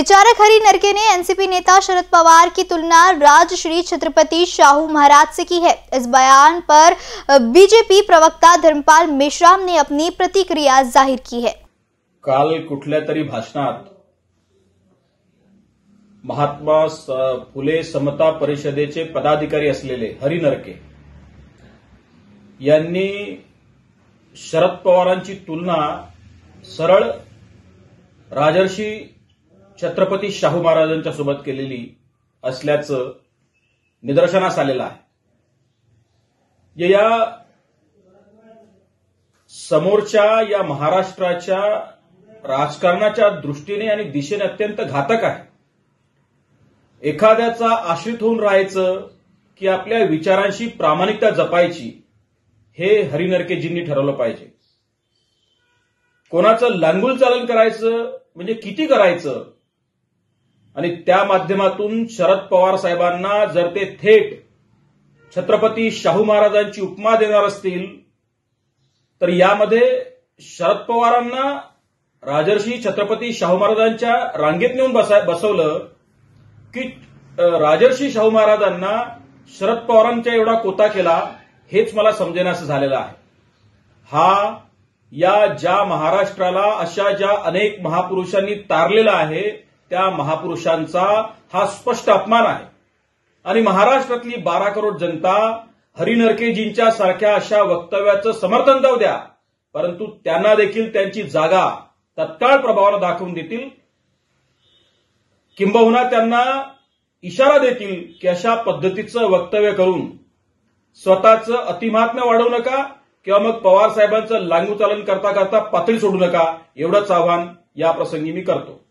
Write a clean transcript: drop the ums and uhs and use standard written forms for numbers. विचारवंत हरी नरके ने एनसीपी नेता शरद पवार की तुलना राजश्री छत्रपति शाहू महाराज से की है। इस बयान पर बीजेपी प्रवक्ता धर्मपाल मेश्राम ने अपनी प्रतिक्रिया जाहिर की है। काल कुठल्या तरी भाषणात महात्मा फुले समता परिषदेचे पदाधिकारी असलेले हरी नरके यांनी शरद पवारांची तुलना सरळ राजर्षी छत्रपती शाहू महाराजांच्या सोबत केलेली असल्याचं निदर्शनास आलेलं आहे। या समोरच्या या महाराष्ट्राच्या राजकारणाच्या दृष्टीने आणि दिशेने अत्यंत घातक आहे। एखाद्याचा आश्रित होऊन राहायचं की आपल्या विचारांशी प्रामाणिकता जपायची हे हरी नरकेजींनी ठरवलं पाहिजे। कोणाचं लांगुल चालन करायचं म्हणजे किती करायचं आणि त्या माध्यमातून शरद पवार साहेबांना जर ते थेट छत्रपती शाहू महाराजांची उपमा देणार असतील तर यामध्ये शरद पवारांना राजर्षी छत्रपती शाहू महाराजांच्या रांगेत नेऊन बसवलं की राजर्षी शाहू महाराजांना शरद पवारांच्या एवढा कोता केला हेच मला समजेनासं झालेलं आहे। हा या ज्या महाराष्ट्राला अशा ज्या अनेक महापुरुषांनी तारलेला आहे त्या महापुरुषांचा हा स्पष्ट अपमान आहे आणि महाराष्ट्रातली 12 करोड जनता हरी नरकेजींच्या सारख्या अशा वक्तव्याचं समर्थन जाऊ द्या, परंतु त्यांना देखील त्यांची जागा तत्काळ प्रभावानं दाखवून देतील किंबहुना त्यांना इशारा देतील की अशा पद्धतीचं वक्तव्य करून स्वतःचं अतिमहात्म्य वाढवू नका किंवा मग पवार साहेबांचं लांगू चालन करता करता पातळी सोडू नका, एवढंच आव्हान या प्रसंगी मी करतो।